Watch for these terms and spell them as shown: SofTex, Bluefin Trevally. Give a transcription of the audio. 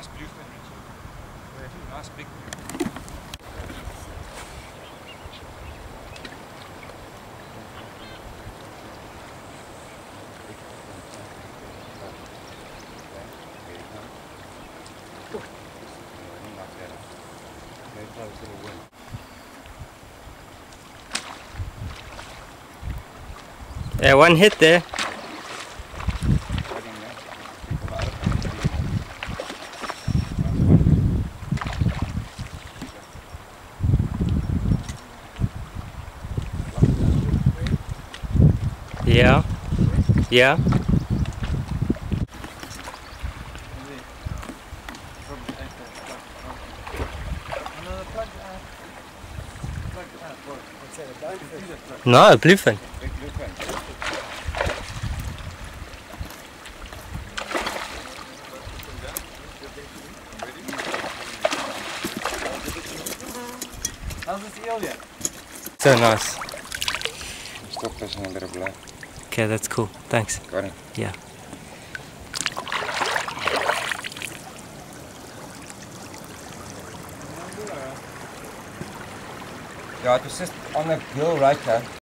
nice bluefin right here. Nice big bluefin. Yeah, one hit there. Yeah. Yeah. No, bluefin. How's this eel yet? So nice. I'm still fishing a little black. Okay, that's cool. Thanks. Got it? Yeah. Yeah, it was just on the gill right there.